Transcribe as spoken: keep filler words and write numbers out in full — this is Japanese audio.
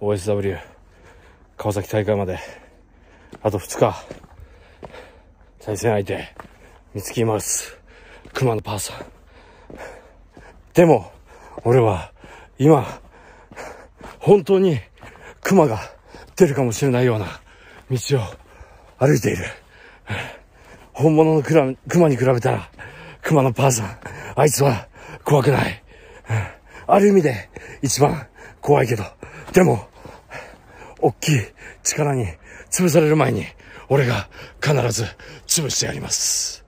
オーエスダブリュー 川崎大会まであとふつか。対戦相手ミツキーマウス熊野パーさん。でも俺は今本当に熊が出るかもしれないような道を歩いている。本物の熊に比べたら熊野パーさん、あいつは怖くない。ある意味で一番怖いけど、でも大きい力に潰される前に俺が必ず潰してやります。